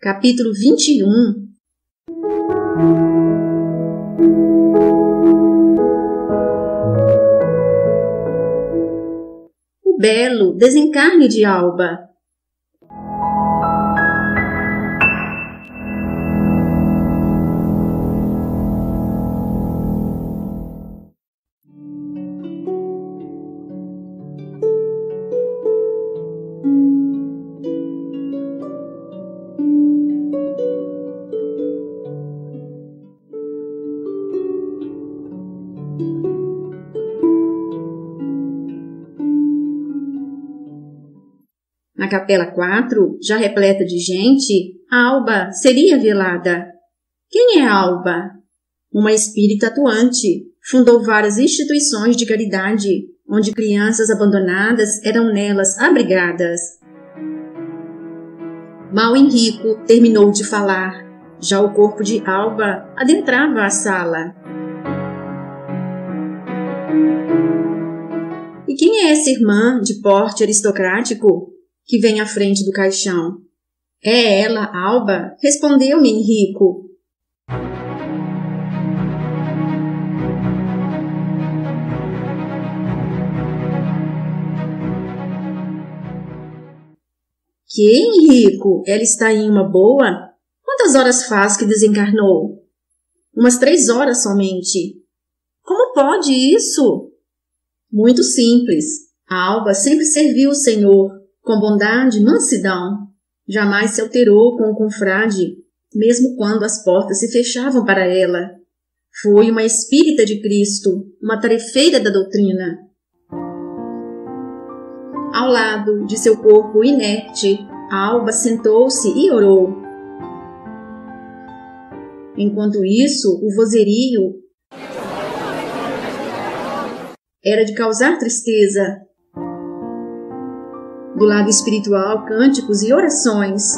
Capítulo 21. O belo desencarne de Alba. Na capela 4, já repleta de gente, Alba seria velada. Quem é Alba? Uma espírita atuante, fundou várias instituições de caridade, onde crianças abandonadas eram nelas abrigadas. Mal Henrico terminou de falar, já o corpo de Alba adentrava a sala. E quem é essa irmã de porte aristocrático que vem à frente do caixão? É ela, Alba, respondeu-me Henrico. Que, Henrico? Ela está em uma boa? Quantas horas faz que desencarnou? 3 horas somente. Como pode isso? Muito simples. A Alba sempre serviu o Senhor com bondade e mansidão, jamais se alterou com o confrade, mesmo quando as portas se fechavam para ela. Foi uma espírita de Cristo, uma tarefeira da doutrina. Ao lado de seu corpo inerte, a Alba sentou-se e orou. Enquanto isso, o vozerio era de causar tristeza. Do lado espiritual, cânticos e orações.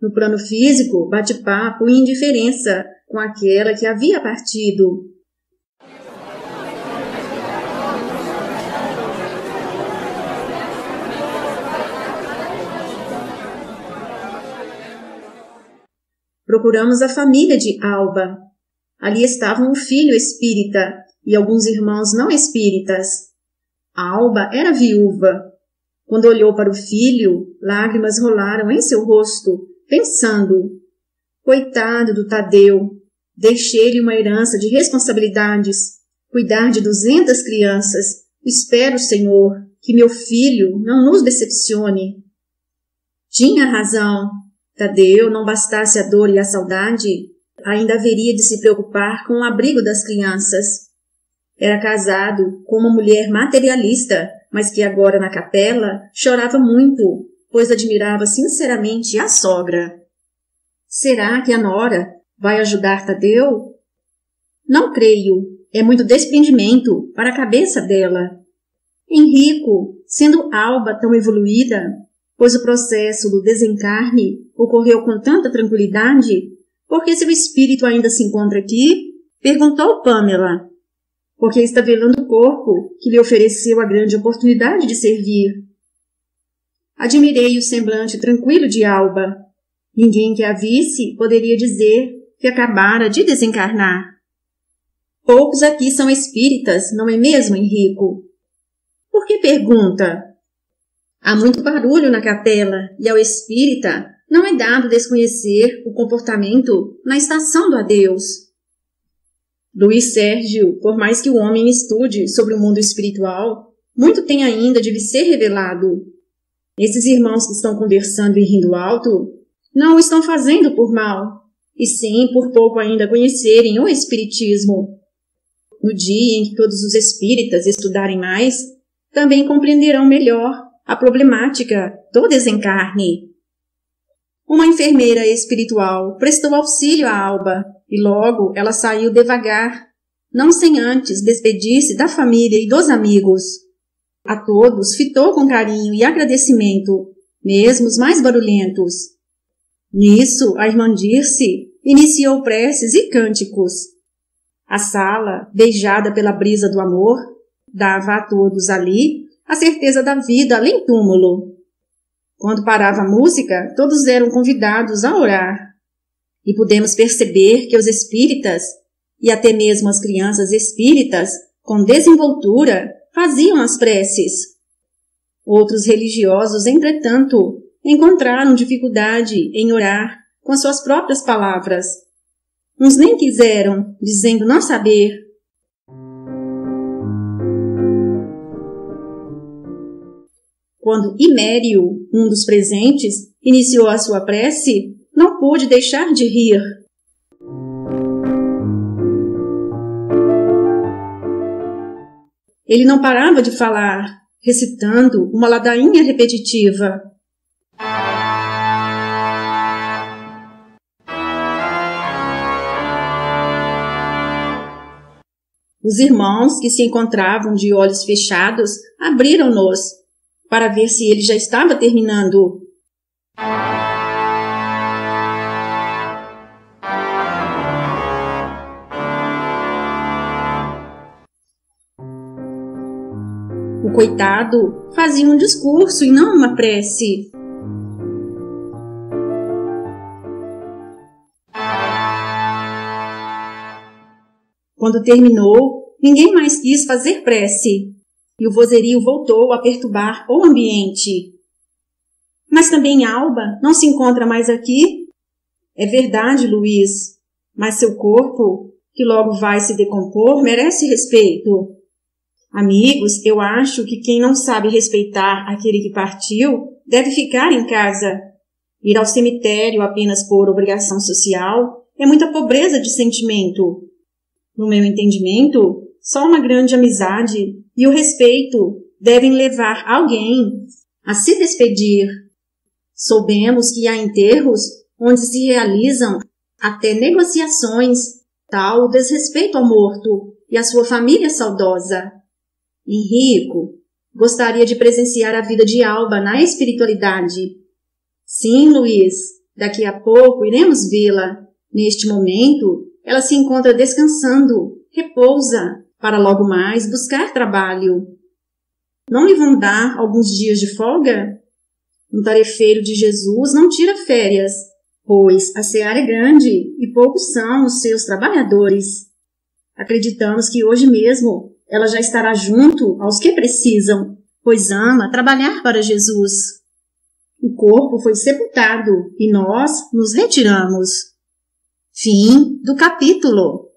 No plano físico, bate-papo e indiferença com aquela que havia partido. Procuramos a família de Alba. Ali estava um filho espírita e alguns irmãos não espíritas. A Alba era viúva. Quando olhou para o filho, lágrimas rolaram em seu rosto, pensando: coitado do Tadeu, deixei-lhe uma herança de responsabilidades, cuidar de 200 crianças. Espero, Senhor, que meu filho não nos decepcione. Tinha razão. Tadeu, não bastasse a dor e a saudade, ainda haveria de se preocupar com o abrigo das crianças. Era casado com uma mulher materialista, mas que agora na capela chorava muito, pois admirava sinceramente a sogra. Será que a nora vai ajudar Tadeu? Não creio, é muito desprendimento para a cabeça dela. Henrico, sendo Alba tão evoluída, pois o processo do desencarne ocorreu com tanta tranquilidade, porque seu espírito ainda se encontra aqui? Perguntou Pamela. Porque está velando o corpo que lhe ofereceu a grande oportunidade de servir. Admirei o semblante tranquilo de Alba. Ninguém que a visse poderia dizer que acabara de desencarnar. Poucos aqui são espíritas, não é mesmo, Henrico? Por que pergunta? Há muito barulho na capela e ao espírita não é dado desconhecer o comportamento na estação do adeus. Luiz Sérgio, por mais que o homem estude sobre o mundo espiritual, muito tem ainda de lhe ser revelado. Esses irmãos que estão conversando e rindo alto não o estão fazendo por mal, e sim por pouco ainda conhecerem o Espiritismo. No dia em que todos os espíritas estudarem mais, também compreenderão melhor a problemática do desencarne. Uma enfermeira espiritual prestou auxílio a Alba, e logo ela saiu devagar, não sem antes despedir-se da família e dos amigos. A todos fitou com carinho e agradecimento, mesmo os mais barulhentos. Nisso, a irmã Dirce iniciou preces e cânticos. A sala, beijada pela brisa do amor, dava a todos ali a certeza da vida além túmulo. Quando parava a música, todos eram convidados a orar. E pudemos perceber que os espíritas, e até mesmo as crianças espíritas, com desenvoltura, faziam as preces. Outros religiosos, entretanto, encontraram dificuldade em orar com as suas próprias palavras. Uns nem quiseram, dizendo não saber. Quando Imério, um dos presentes, iniciou a sua prece, não pôde deixar de rir. Ele não parava de falar, recitando uma ladainha repetitiva. Os irmãos, que se encontravam de olhos fechados, abriram-nos para ver se ele já estava terminando. O coitado fazia um discurso e não uma prece. Quando terminou, ninguém mais quis fazer prece, e o vozerio voltou a perturbar o ambiente. Mas também Alba não se encontra mais aqui? É verdade, Luiz, mas seu corpo, que logo vai se decompor, merece respeito. Amigos, eu acho que quem não sabe respeitar aquele que partiu deve ficar em casa. Ir ao cemitério apenas por obrigação social é muita pobreza de sentimento. No meu entendimento, só uma grande amizade e o respeito devem levar alguém a se despedir. Soubemos que há enterros onde se realizam até negociações, tal desrespeito ao morto e à sua família saudosa. Henrico, gostaria de presenciar a vida de Alba na espiritualidade. Sim, Luiz, daqui a pouco iremos vê-la. Neste momento, ela se encontra descansando, repousa, para logo mais buscar trabalho. Não lhe vão dar alguns dias de folga? Um tarefeiro de Jesus não tira férias, pois a seara é grande e poucos são os seus trabalhadores. Acreditamos que hoje mesmo ela já estará junto aos que precisam, pois ama trabalhar para Jesus. O corpo foi sepultado e nós nos retiramos. Fim do capítulo.